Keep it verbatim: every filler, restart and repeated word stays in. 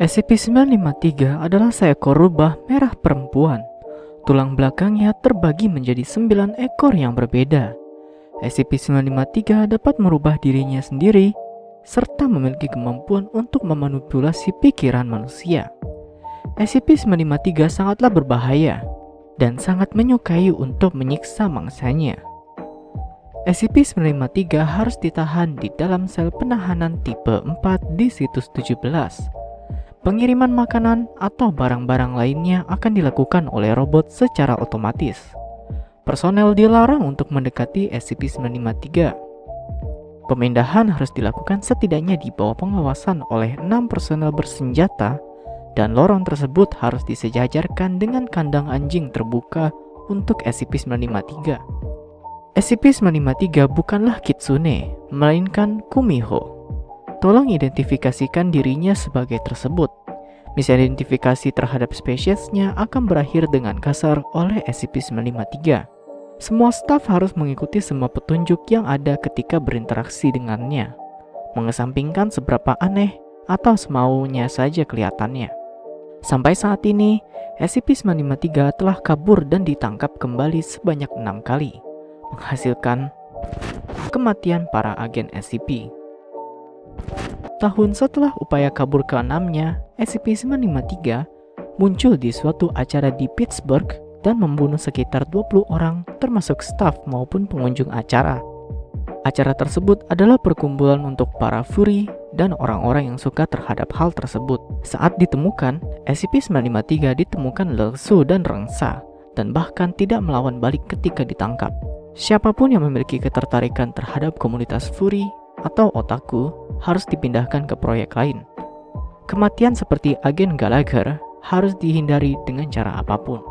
S C P sembilan lima tiga adalah seekor rubah merah perempuan. Tulang belakangnya terbagi menjadi sembilan ekor yang berbeda. S C P sembilan lima tiga dapat merubah dirinya sendiri, serta memiliki kemampuan untuk memanipulasi pikiran manusia. S C P sembilan lima tiga sangatlah berbahaya, dan sangat menyukai untuk menyiksa mangsanya. S C P sembilan lima tiga harus ditahan di dalam sel penahanan tipe empat di situs tujuh belas. Pengiriman makanan atau barang-barang lainnya akan dilakukan oleh robot secara otomatis. Personel dilarang untuk mendekati S C P sembilan lima tiga. Pemindahan harus dilakukan setidaknya di bawah pengawasan oleh enam personel bersenjata, dan lorong tersebut harus disejajarkan dengan kandang anjing terbuka untuk S C P sembilan lima tiga. S C P sembilan lima tiga bukanlah Kitsune, melainkan Kumiho. Tolong identifikasikan dirinya sebagai tersebut. Misidentifikasi terhadap spesiesnya akan berakhir dengan kasar oleh S C P sembilan lima tiga. Semua staf harus mengikuti semua petunjuk yang ada ketika berinteraksi dengannya, mengesampingkan seberapa aneh atau semaunya saja kelihatannya. Sampai saat ini, S C P sembilan lima tiga telah kabur dan ditangkap kembali sebanyak enam kali, menghasilkan kematian para agen S C P. Tahun setelah upaya kabur keenamnya, S C P sembilan lima tiga muncul di suatu acara di Pittsburgh dan membunuh sekitar dua puluh orang termasuk staf maupun pengunjung acara. Acara tersebut adalah perkumpulan untuk para furry dan orang-orang yang suka terhadap hal tersebut. Saat ditemukan, S C P sembilan lima tiga ditemukan lesu dan rengsa, dan bahkan tidak melawan balik ketika ditangkap. Siapapun yang memiliki ketertarikan terhadap komunitas furry atau otaku harus dipindahkan ke proyek lain. Kematian seperti agen Gallagher harus dihindari dengan cara apapun.